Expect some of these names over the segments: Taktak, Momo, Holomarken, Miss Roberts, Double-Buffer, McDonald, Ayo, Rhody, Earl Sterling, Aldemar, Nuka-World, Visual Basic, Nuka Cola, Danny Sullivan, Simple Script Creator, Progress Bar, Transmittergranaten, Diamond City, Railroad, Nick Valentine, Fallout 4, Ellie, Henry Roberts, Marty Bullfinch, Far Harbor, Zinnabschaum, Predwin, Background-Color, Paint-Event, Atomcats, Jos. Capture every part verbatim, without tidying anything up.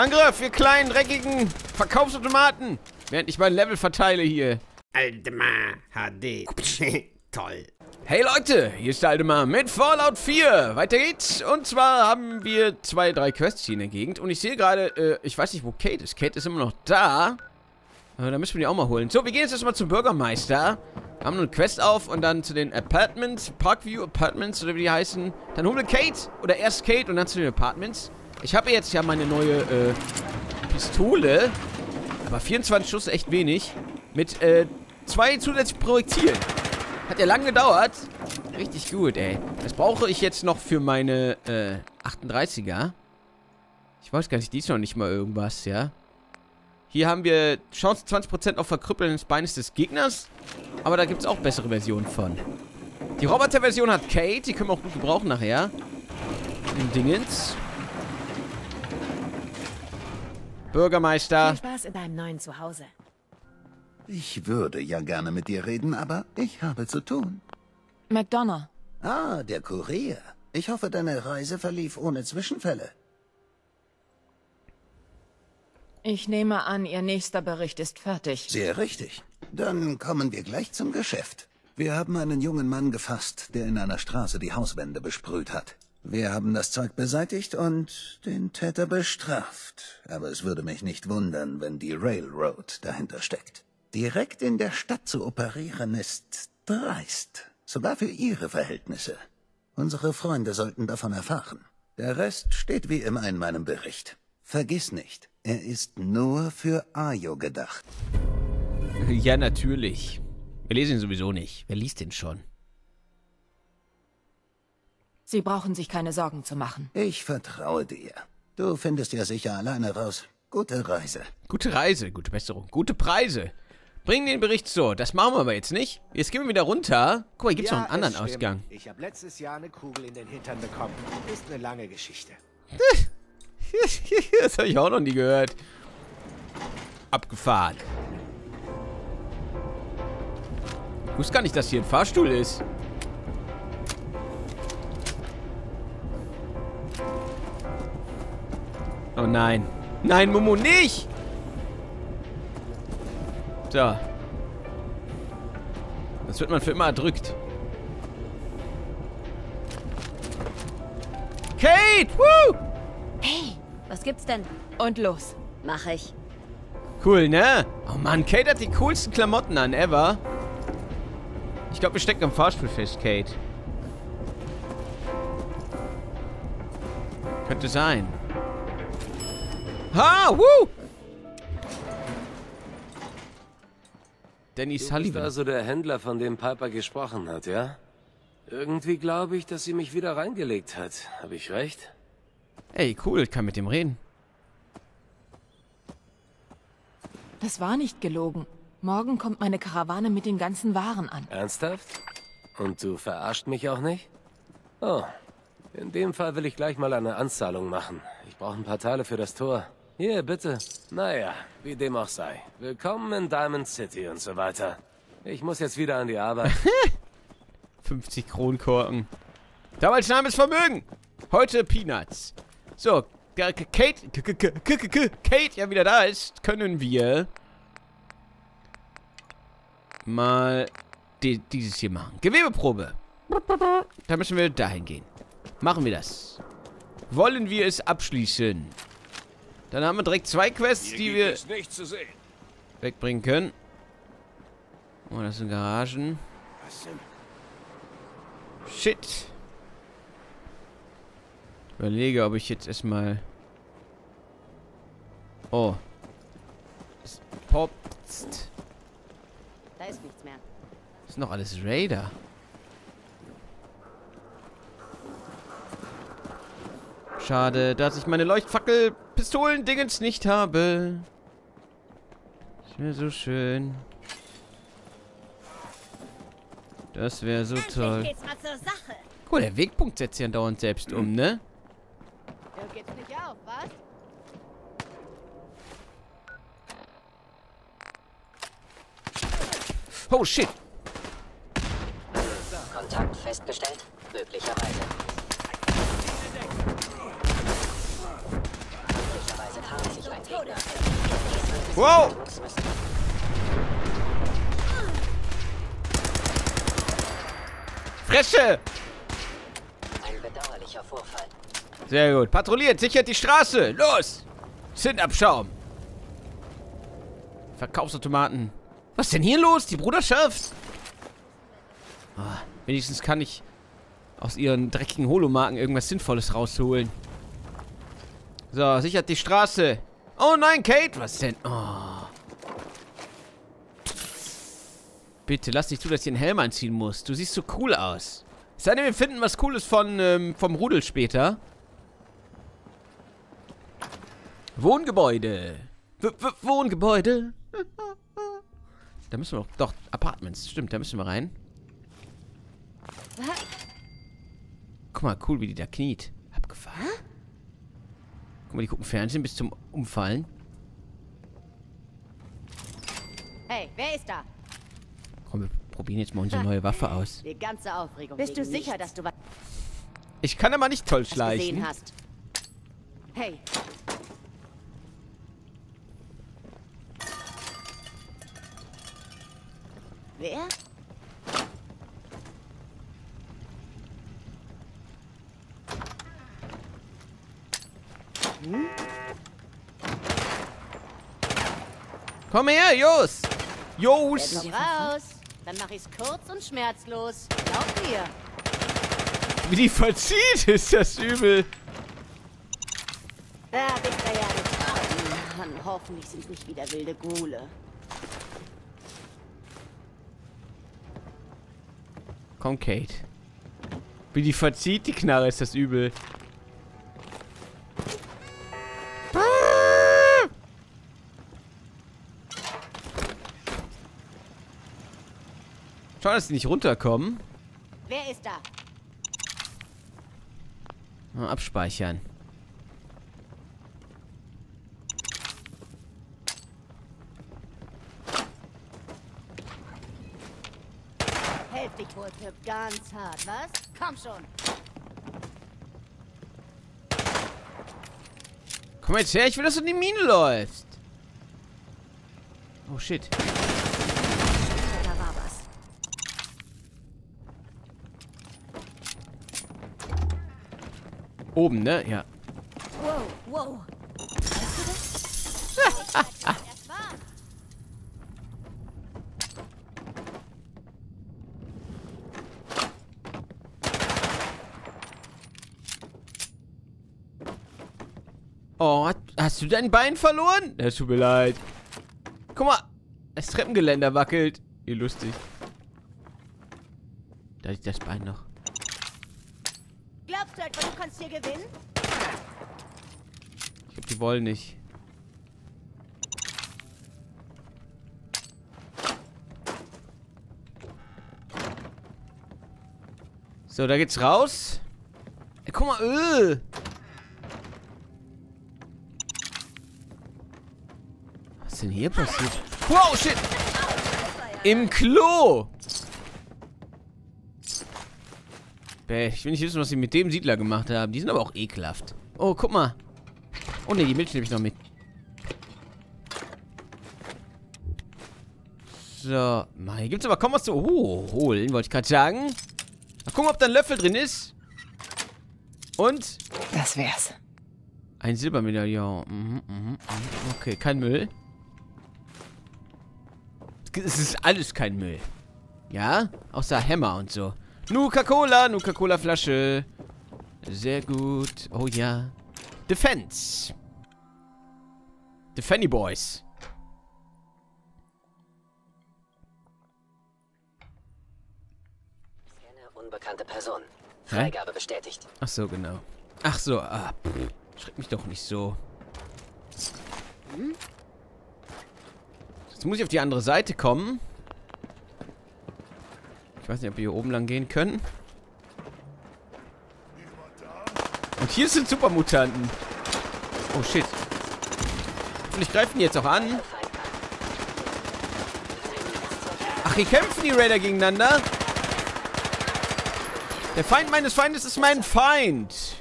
Angriff, ihr kleinen, dreckigen Verkaufsautomaten! Während ich mein Level verteile hier. Aldemar H D. Toll. Hey Leute, hier ist der Aldemar mit Fallout vier. Weiter geht's. Und zwar haben wir zwei, drei Quests hier in der Gegend. Und ich sehe gerade, äh, ich weiß nicht, wo Kate ist. Kate ist immer noch da. Äh, da müssen wir die auch mal holen. So, wir gehen jetzt erstmal zum Bürgermeister. Wir haben nun Quest auf und dann zu den Apartments. Parkview Apartments oder wie die heißen. Dann holen wir Kate. Oder erst Kate und dann zu den Apartments. Ich habe jetzt ja meine neue äh, Pistole. Aber vierundzwanzig Schuss echt wenig. Mit äh, zwei zusätzlichen Projektilen. Hat ja lang gedauert. Richtig gut, ey. Das brauche ich jetzt noch für meine äh, achtunddreißiger. Ich weiß gar nicht, die ist noch nicht mal irgendwas, ja. Hier haben wir Chance zwanzig Prozent auf Verkrüppeln des Beines des Gegners. Aber da gibt es auch bessere Versionen von. Die Roboter-Version hat Kate. Die können wir auch gut gebrauchen nachher. Im Dingens. Bürgermeister. Viel Spaß in deinem neuen Zuhause. Ich würde ja gerne mit dir reden, aber ich habe zu tun. McDonald. Ah, der Kurier. Ich hoffe, deine Reise verlief ohne Zwischenfälle. Ich nehme an, Ihr nächster Bericht ist fertig. Sehr richtig. Dann kommen wir gleich zum Geschäft. Wir haben einen jungen Mann gefasst, der in einer Straße die Hauswände besprüht hat. Wir haben das Zeug beseitigt und den Täter bestraft. Aber es würde mich nicht wundern, wenn die Railroad dahinter steckt. Direkt in der Stadt zu operieren ist dreist. Sogar für ihre Verhältnisse. Unsere Freunde sollten davon erfahren. Der Rest steht wie immer in meinem Bericht. Vergiss nicht, er ist nur für Ayo gedacht. Ja, natürlich. Wir lesen ihn sowieso nicht. Wer liest ihn schon? Sie brauchen sich keine Sorgen zu machen. Ich vertraue dir. Du findest ja sicher alleine raus. Gute Reise. Gute Reise, gute Besserung, gute Preise. Bring den Bericht so. Das machen wir aber jetzt nicht. Jetzt gehen wir wieder runter. Guck mal, hier gibt es ja noch einen anderen Ausgang. Ich habe letztes Jahr eine Kugel in den Hintern bekommen. Ist eine lange Geschichte. Das habe ich auch noch nie gehört. Abgefahren. Ich wusste gar nicht, dass hier ein Fahrstuhl ist. Oh nein. Nein, Momo, nicht! So. Das wird man für immer erdrückt. Kate! Woo! Hey, was gibt's denn? Und los. Mach ich. Cool, ne? Oh Mann, Kate hat die coolsten Klamotten an, ever. Ich glaube, wir stecken am Fahrstuhl fest, Kate. Könnte sein. Ha! Woo! Danny Sullivan. Du bist also der Händler, von dem Piper gesprochen hat, ja? Irgendwie glaube ich, dass sie mich wieder reingelegt hat. Habe ich recht? Ey, cool, ich kann mit dem reden. Das war nicht gelogen. Morgen kommt meine Karawane mit den ganzen Waren an. Ernsthaft? Und du verarscht mich auch nicht? Oh, in dem Fall will ich gleich mal eine Anzahlung machen. Ich brauche ein paar Teile für das Tor. Hier, bitte. Naja, wie dem auch sei. Willkommen in Diamond City und so weiter. Ich muss jetzt wieder an die Arbeit. fünfzig Kronkorken. Damals nahm es Vermögen. Heute Peanuts. So, Kate, Kate ja wieder da ist, können wir mal die, dieses hier machen. Gewebeprobe. Da müssen wir dahin gehen. Machen wir das. Wollen wir es abschließen? Dann haben wir direkt zwei Quests, die wir wegbringen können. Oh, das sind Garagen. Shit. Überlege, ob ich jetzt erstmal... Oh. Es poppt. Da ist nichts mehr. Das ist noch alles Raider. Schade, dass ich meine Leuchtfackel-Pistolen-Dingens nicht habe. Das wäre so schön. Das wäre so toll. Cool, der Wegpunkt setzt sich andauernd selbst um, ne? Du gibst nicht auf, was? Oh, shit. Kontakt festgestellt, möglicherweise. Möglicherweise haben sie Wow! Fresche! Ein bedauerlicher Vorfall. Sehr gut. Patrouilliert, sichert die Straße. Los! Zinnabschaum. Verkaufsautomaten. Was ist denn hier los? Die Bruderschaft? Oh, wenigstens kann ich aus ihren dreckigen Holomarken irgendwas Sinnvolles rausholen. So, sichert die Straße. Oh nein, Kate. Was denn? Oh. Bitte, lass nicht zu, dass ich den Helm anziehen muss. Du siehst so cool aus. Es sei denn, wir finden was Cooles von, ähm, vom Rudel später. Wohngebäude. W w Wohngebäude. Da müssen wir doch... Doch, Apartments. Stimmt, da müssen wir rein. Guck mal, cool, wie die da kniet. Abgefahren. Guck mal, die gucken Fernsehen bis zum Umfallen. Hey, wer ist da? Komm, wir probieren jetzt mal unsere neue Waffe aus. Die ganze Aufregung. Bist du sicher, dass du was... Ich kann aber nicht toll schleichen. Hast. Hey. Wer? Hm? Komm her, Jos! Jos! Raus! Dann mach ich's kurz und schmerzlos. Glaub mir! Wie die verzieht, ist das übel! Da bin ich ja nicht. Mann, hoffentlich sind nicht wieder wilde Gule. Komm, Kate. Wie die verzieht, die Knarre, ist das übel. Ah! Schau, dass die nicht runterkommen. Wer ist da? Mal abspeichern. Ganz hart, was? Komm schon. Komm jetzt her, ich will, dass du in die Mine läufst. Oh shit. Da war was. Oben, ne? Ja. Wow, wow. Weißt du das? Oh, hast du dein Bein verloren? Das tut mir leid. Guck mal, das Treppengeländer wackelt. Wie lustig. Da liegt das Bein noch. Glaubst du etwa, du kannst hier gewinnen? Ich glaube, die wollen nicht. So, da geht's raus. Ey, guck mal, öh. Was denn hier passiert? Wow, shit! Im Klo! Bäh, ich will nicht wissen, was sie mit dem Siedler gemacht haben. Die sind aber auch ekelhaft. Oh, guck mal. Oh ne, die Milch nehme ich noch mit. So. Mann, hier gibt es aber kaum was zu oh, holen, wollte ich gerade sagen. Mal gucken, ob da ein Löffel drin ist. Und? Das wär's. Ein Silbermedaillon. Mhm, mhm, mhm. Okay, kein Müll. Es ist alles kein Müll. Ja? Außer Hämmer und so. Nuka Cola, Nuka Cola Flasche. Sehr gut. Oh ja. Defense. The Fanny Boys. Scanne unbekannte Person. Freigabe bestätigt. Ach so, genau. Ach so. Ah, schreck mich doch nicht so. Hm? Jetzt muss ich auf die andere Seite kommen. Ich weiß nicht, ob wir hier oben lang gehen können. Und hier sind Supermutanten. Oh, shit. Und ich greife ihn jetzt auch an. Ach, hier kämpfen die Raider gegeneinander. Der Feind meines Feindes ist mein Feind.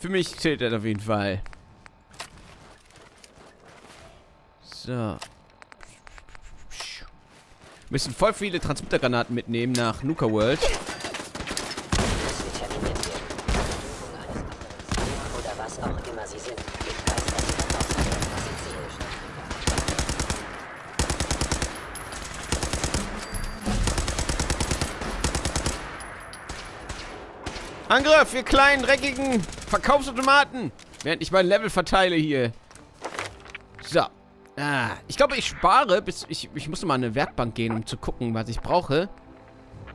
Für mich zählt das auf jeden Fall. So. Müssen voll viele Transmittergranaten mitnehmen nach Nuka-World. Angriff, ihr kleinen, dreckigen Verkaufsautomaten! Während ich mein Level verteile hier. So. Ah, ich glaube, ich spare, bis ich, ich muss mal an eine Werkbank gehen, um zu gucken, was ich brauche.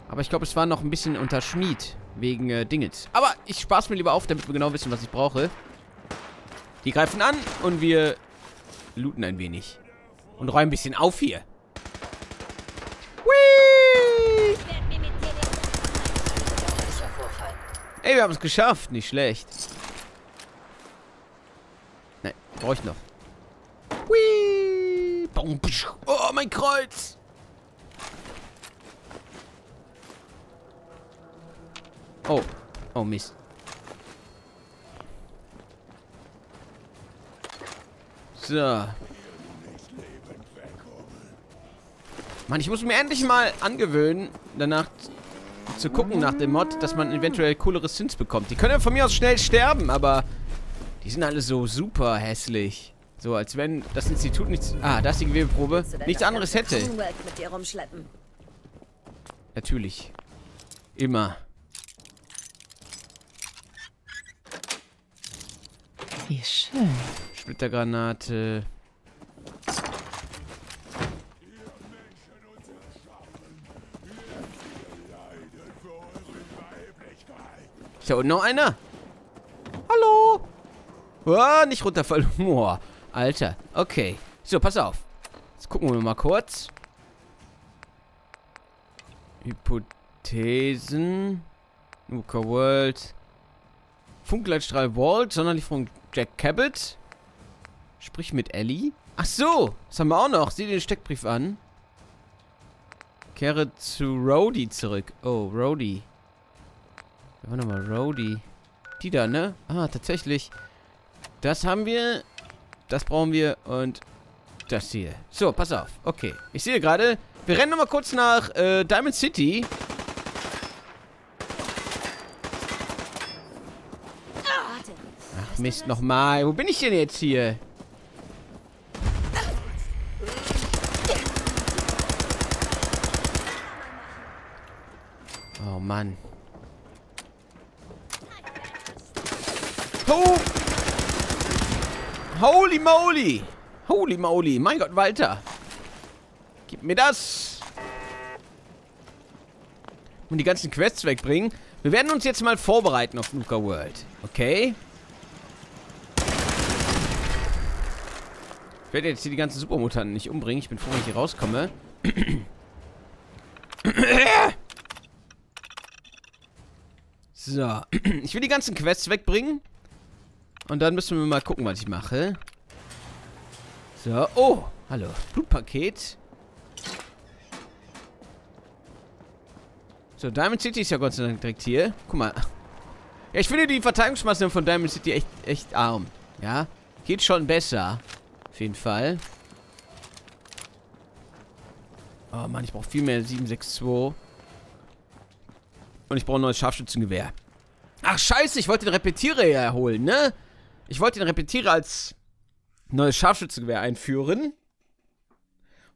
Aber ich glaube, es war noch ein bisschen unter Schmied. Wegen äh, Dingens. Aber ich spare es mir lieber auf, damit wir genau wissen, was ich brauche. Die greifen an und wir looten ein wenig. Und räumen ein bisschen auf hier. Ey, wir haben es geschafft. Nicht schlecht. Nein, brauche ich noch. Whee! Oh, mein Kreuz. Oh. Oh, Mist. So. Mann, ich muss mir endlich mal angewöhnen, danach zu gucken nach dem Mod, dass man eventuell coolere Synths bekommt. Die können ja von mir aus schnell sterben, aber die sind alle so super hässlich. So, als wenn das Institut nichts... Ah, da ist die Gewebeprobe. Nichts anderes hätte. Natürlich. Immer. Wie schön. Splittergranate. Da unten noch einer. Hallo. Oh, nicht runterfallen. Oh, Alter. Okay. So, pass auf. Jetzt gucken wir mal kurz. Hypothesen. Nuka-World. Funkleitstrahl Vault. Sonderlieferung Jack Cabot. Sprich mit Ellie. Ach so. Das haben wir auch noch. Sieh dir den Steckbrief an. Kehre zu Rhody zurück. Oh, Rhody. Warte mal, Rhody. Die da, ne? Ah, tatsächlich. Das haben wir. Das brauchen wir. Und das hier. So, pass auf. Okay. Ich sehe gerade. Wir rennen nochmal kurz nach äh, Diamond City. Ach, Mist, nochmal. Wo bin ich denn jetzt hier? Oh, Mann. Oh. Holy moly! Holy moly! Mein Gott, Walter! Gib mir das! Und die ganzen Quests wegbringen. Wir werden uns jetzt mal vorbereiten auf Nuka-World. Okay? Ich werde jetzt hier die ganzen Supermutanten nicht umbringen. Ich bin froh, wenn ich hier rauskomme. So. Ich will die ganzen Quests wegbringen. Und dann müssen wir mal gucken, was ich mache. So, oh, hallo. Blutpaket. So, Diamond City ist ja Gott sei Dank direkt hier. Guck mal. Ja, ich finde die Verteidigungsmaßnahmen von Diamond City echt, echt arm. Ja, geht schon besser. Auf jeden Fall. Oh Mann, ich brauche viel mehr sieben sechs zwei. Und ich brauche ein neues Scharfschützengewehr. Ach, scheiße, ich wollte den Repetierer ja holen, ne? Ich wollte den Repetierer als neues Scharfschützengewehr einführen.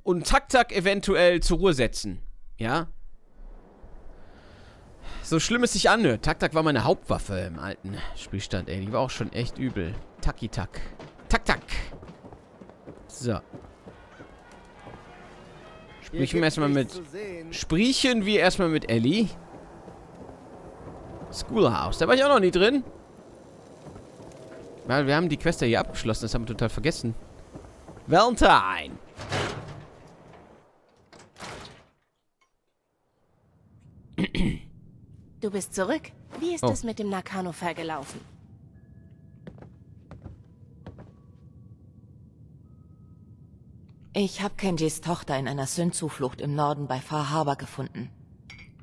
Und Taktak eventuell zur Ruhe setzen. Ja? So schlimm es sich anhört. Taktak war meine Hauptwaffe im alten Spielstand, ey. Die war auch schon echt übel. Taki-Tak. Taktak. So. Sprechen wir erstmal mit. Sprechen wir erstmal mit Ellie. Schoolhouse. Da war ich auch noch nie drin. Weil wir haben die Quest ja hier abgeschlossen. Das haben wir total vergessen. Valentine. Du bist zurück. Wie ist es oh. mit dem Nakano-Fall gelaufen? Ich habe Kenjis Tochter in einer Sünd-Zuflucht im Norden bei Far Harbor gefunden.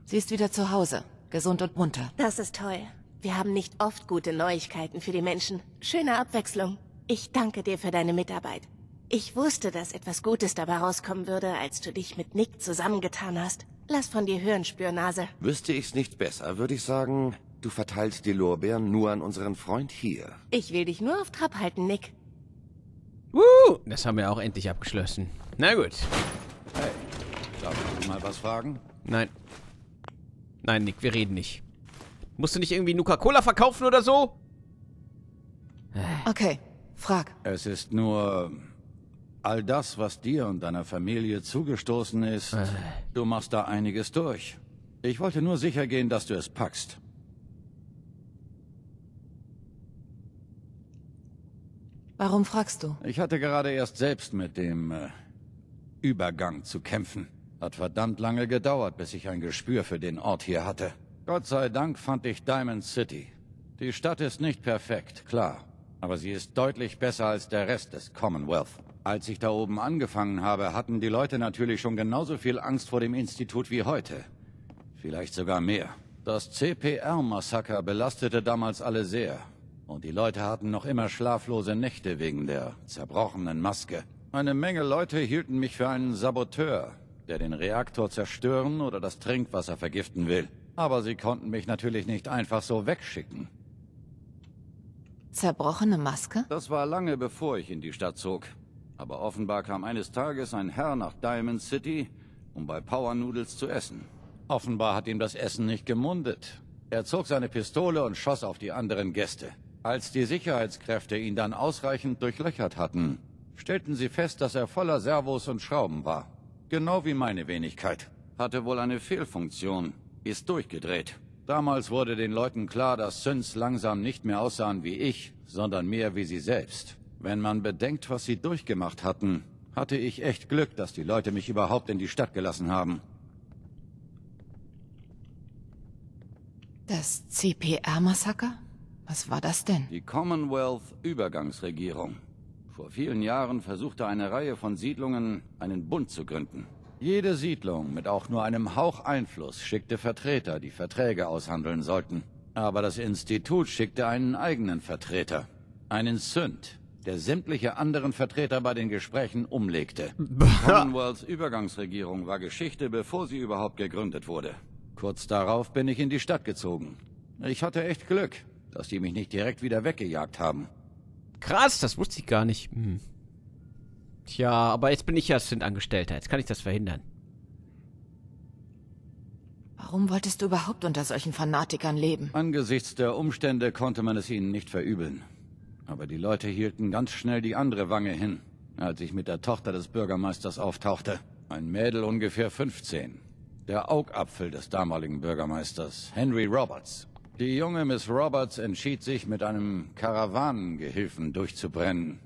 Sie ist wieder zu Hause. Gesund und munter. Das ist toll. Wir haben nicht oft gute Neuigkeiten für die Menschen. Schöne Abwechslung. Ich danke dir für deine Mitarbeit. Ich wusste, dass etwas Gutes dabei rauskommen würde, als du dich mit Nick zusammengetan hast. Lass von dir hören, Spürnase. Wüsste ich's nicht besser, würde ich sagen, du verteilst die Lorbeeren nur an unseren Freund hier. Ich will dich nur auf Trab halten, Nick. Uh, das haben wir auch endlich abgeschlossen. Na gut. Hey, darf ich mal was fragen? Nein. Nein, Nick, wir reden nicht. Musst du nicht irgendwie Nuka Cola verkaufen oder so? Okay, frag. Es ist nur... all das, was dir und deiner Familie zugestoßen ist, äh. du machst da einiges durch. Ich wollte nur sicher gehen, dass du es packst. Warum fragst du? Ich hatte gerade erst selbst mit dem äh, Übergang zu kämpfen. Hat verdammt lange gedauert, bis ich ein Gespür für den Ort hier hatte. Gott sei Dank fand ich Diamond City. Die Stadt ist nicht perfekt, klar. Aber sie ist deutlich besser als der Rest des Commonwealth. Als ich da oben angefangen habe, hatten die Leute natürlich schon genauso viel Angst vor dem Institut wie heute. Vielleicht sogar mehr. Das C P R-Massaker belastete damals alle sehr. Und die Leute hatten noch immer schlaflose Nächte wegen der zerbrochenen Maske. Eine Menge Leute hielten mich für einen Saboteur, der den Reaktor zerstören oder das Trinkwasser vergiften will. Aber sie konnten mich natürlich nicht einfach so wegschicken. Zerbrochene Maske? Das war lange bevor ich in die Stadt zog. Aber offenbar kam eines Tages ein Herr nach Diamond City, um bei Power Noodles zu essen. Offenbar hat ihm das Essen nicht gemundet. Er zog seine Pistole und schoss auf die anderen Gäste. Als die Sicherheitskräfte ihn dann ausreichend durchlöchert hatten, stellten sie fest, dass er voller Servos und Schrauben war. Genau wie meine Wenigkeit. Hatte wohl eine Fehlfunktion. Ist durchgedreht. Damals wurde den Leuten klar, dass Synths langsam nicht mehr aussahen wie ich, sondern mehr wie sie selbst. Wenn man bedenkt, was sie durchgemacht hatten, hatte ich echt Glück, dass die Leute mich überhaupt in die Stadt gelassen haben. Das C P R-Massaker? Was war das denn? Die Commonwealth-Übergangsregierung. Vor vielen Jahren versuchte eine Reihe von Siedlungen, einen Bund zu gründen. Jede Siedlung mit auch nur einem Hauch Einfluss schickte Vertreter, die Verträge aushandeln sollten. Aber das Institut schickte einen eigenen Vertreter, einen Synth, der sämtliche anderen Vertreter bei den Gesprächen umlegte. Commonwealths Übergangsregierung war Geschichte, bevor sie überhaupt gegründet wurde. Kurz darauf bin ich in die Stadt gezogen. Ich hatte echt Glück, dass die mich nicht direkt wieder weggejagt haben. Krass, das wusste ich gar nicht. Hm. Tja, aber jetzt bin ich ja Synth-Angestellter. Jetzt kann ich das verhindern. Warum wolltest du überhaupt unter solchen Fanatikern leben? Angesichts der Umstände konnte man es ihnen nicht verübeln. Aber die Leute hielten ganz schnell die andere Wange hin, als ich mit der Tochter des Bürgermeisters auftauchte. Ein Mädel ungefähr fünfzehn. Der Augapfel des damaligen Bürgermeisters, Henry Roberts. Die junge Miss Roberts entschied sich, mit einem Karawanengehilfen durchzubrennen,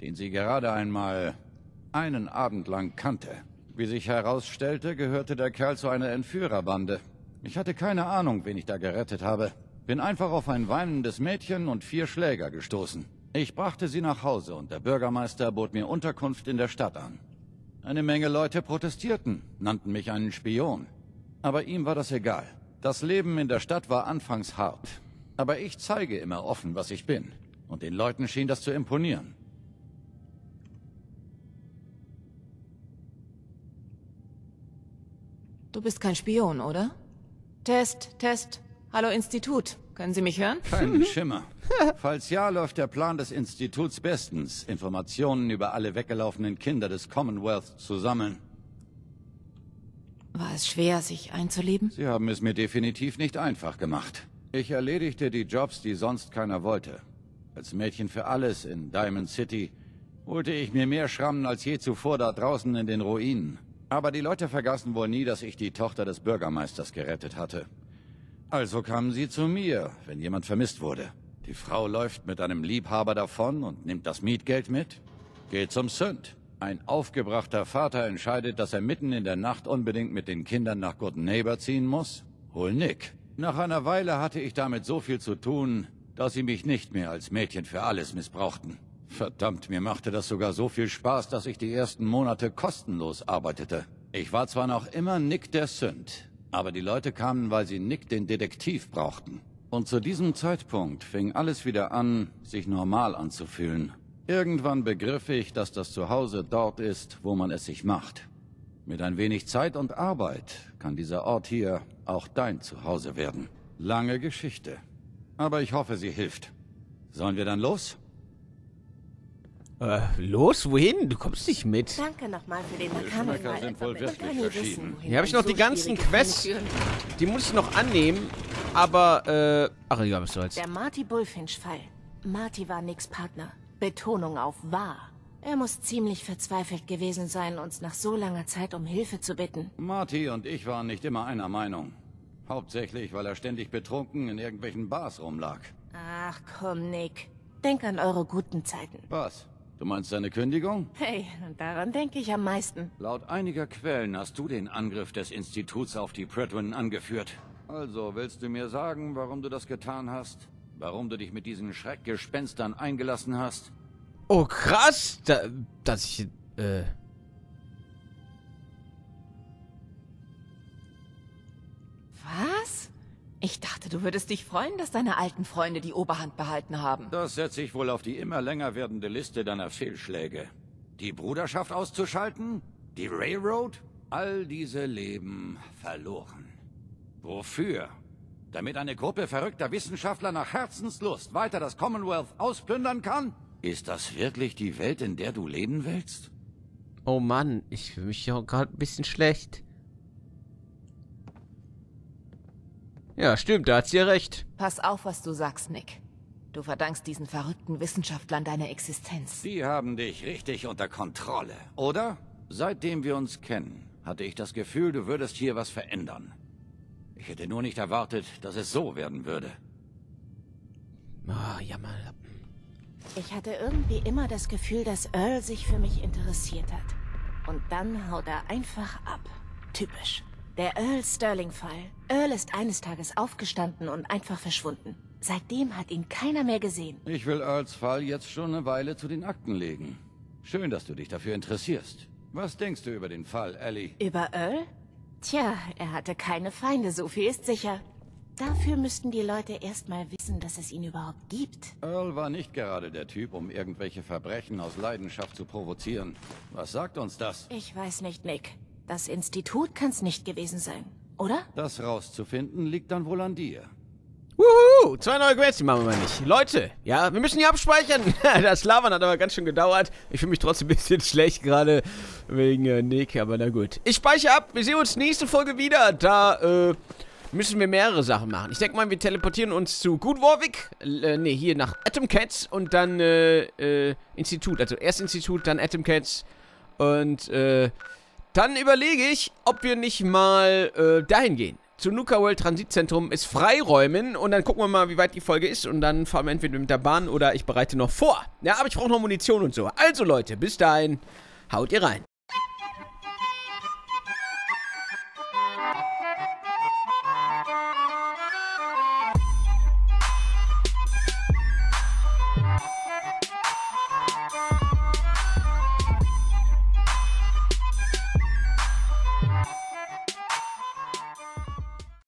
den sie gerade einmal einen Abend lang kannte. Wie sich herausstellte, gehörte der Kerl zu einer Entführerbande. Ich hatte keine Ahnung, wen ich da gerettet habe. Bin einfach auf ein weinendes Mädchen und vier Schläger gestoßen. Ich brachte sie nach Hause und der Bürgermeister bot mir Unterkunft in der Stadt an. Eine Menge Leute protestierten, nannten mich einen Spion. Aber ihm war das egal. Das Leben in der Stadt war anfangs hart. Aber ich zeige immer offen, was ich bin. Und den Leuten schien das zu imponieren. Du bist kein Spion, oder? Test, Test. Hallo Institut. Können Sie mich hören? Kein Schimmer. Falls ja, läuft der Plan des Instituts bestens, Informationen über alle weggelaufenen Kinder des Commonwealth zu sammeln. War es schwer, sich einzuleben? Sie haben es mir definitiv nicht einfach gemacht. Ich erledigte die Jobs, die sonst keiner wollte. Als Mädchen für alles in Diamond City holte ich mir mehr Schrammen als je zuvor da draußen in den Ruinen. Aber die Leute vergaßen wohl nie, dass ich die Tochter des Bürgermeisters gerettet hatte. Also kamen sie zu mir, wenn jemand vermisst wurde. Die Frau läuft mit einem Liebhaber davon und nimmt das Mietgeld mit. Geht zum Synth. Ein aufgebrachter Vater entscheidet, dass er mitten in der Nacht unbedingt mit den Kindern nach Good Neighbor ziehen muss. Hol Nick. Nach einer Weile hatte ich damit so viel zu tun, dass sie mich nicht mehr als Mädchen für alles missbrauchten. Verdammt, mir machte das sogar so viel Spaß, dass ich die ersten Monate kostenlos arbeitete. Ich war zwar noch immer Nick der Synth, aber die Leute kamen, weil sie Nick den Detektiv brauchten. Und zu diesem Zeitpunkt fing alles wieder an, sich normal anzufühlen. Irgendwann begriff ich, dass das Zuhause dort ist, wo man es sich macht. Mit ein wenig Zeit und Arbeit kann dieser Ort hier auch dein Zuhause werden. Lange Geschichte. Aber ich hoffe, sie hilft. Sollen wir dann los? Äh, los? Wohin? Du kommst nicht mit. Danke nochmal für den Geschmäcker sind wohl wirklich verschieden. Hier habe ich noch die ganzen Quests. Die muss ich noch annehmen. Aber, äh... ach, egal, was soll's. Der Marty Bullfinch-Fall. Marty war Nicks Partner. Betonung auf war. Er muss ziemlich verzweifelt gewesen sein, uns nach so langer Zeit um Hilfe zu bitten. Marty und ich waren nicht immer einer Meinung. Hauptsächlich, weil er ständig betrunken in irgendwelchen Bars rumlag. Ach komm, Nick. Denk an eure guten Zeiten. Was? Du meinst seine Kündigung? Hey, daran denke ich am meisten. Laut einiger Quellen hast du den Angriff des Instituts auf die Predwin angeführt. Also, willst du mir sagen, warum du das getan hast? Warum du dich mit diesen Schreckgespenstern eingelassen hast? Oh, krass! Da, dass ich... Äh... Was? Ich dachte, du würdest dich freuen, dass deine alten Freunde die Oberhand behalten haben. Das setze ich wohl auf die immer länger werdende Liste deiner Fehlschläge. Die Bruderschaft auszuschalten? Die Railroad? All diese Leben verloren. Wofür? Damit eine Gruppe verrückter Wissenschaftler nach Herzenslust weiter das Commonwealth ausplündern kann? Ist das wirklich die Welt, in der du leben willst? Oh Mann, ich fühle mich ja gerade ein bisschen schlecht. Ja, stimmt, da hat sie ja recht. Pass auf, was du sagst, Nick. Du verdankst diesen verrückten Wissenschaftlern deine Existenz. Die haben dich richtig unter Kontrolle, oder? Seitdem wir uns kennen, hatte ich das Gefühl, du würdest hier was verändern. Ich hätte nur nicht erwartet, dass es so werden würde. Oh, Jammer. Ich hatte irgendwie immer das Gefühl, dass Earl sich für mich interessiert hat. Und dann haut er einfach ab. Typisch. Der Earl Sterling-Fall. Earl ist eines Tages aufgestanden und einfach verschwunden. Seitdem hat ihn keiner mehr gesehen. Ich will Earls Fall jetzt schon eine Weile zu den Akten legen. Schön, dass du dich dafür interessierst. Was denkst du über den Fall, Ellie? Über Earl? Tja, er hatte keine Feinde, so viel ist sicher. Dafür müssten die Leute erstmal wissen, dass es ihn überhaupt gibt. Earl war nicht gerade der Typ, um irgendwelche Verbrechen aus Leidenschaft zu provozieren. Was sagt uns das? Ich weiß nicht, Nick. Das Institut kann's nicht gewesen sein, oder? Das rauszufinden liegt dann wohl an dir. Wuhu! Zwei neue Quests, die machen wir nicht. Leute, ja, wir müssen hier abspeichern. Das Labern hat aber ganz schön gedauert. Ich fühle mich trotzdem ein bisschen schlecht gerade wegen äh, Nick, aber na gut. Ich speichere ab. Wir sehen uns nächste Folge wieder. Da äh, müssen wir mehrere Sachen machen. Ich denke mal, wir teleportieren uns zu Good Warwick. Äh, ne, hier nach Atomcats und dann äh, äh, Institut. Also erst Institut, dann Atomcats. Und äh, dann überlege ich, ob wir nicht mal äh, dahin gehen. Zu Nuka-World Transitzentrum ist freiräumen und dann gucken wir mal, wie weit die Folge ist und dann fahren wir entweder mit der Bahn oder ich bereite noch vor. Ja, aber ich brauche noch Munition und so. Also Leute, bis dahin, haut ihr rein.